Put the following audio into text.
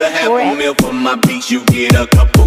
Half a meal for my beats, you get a couple.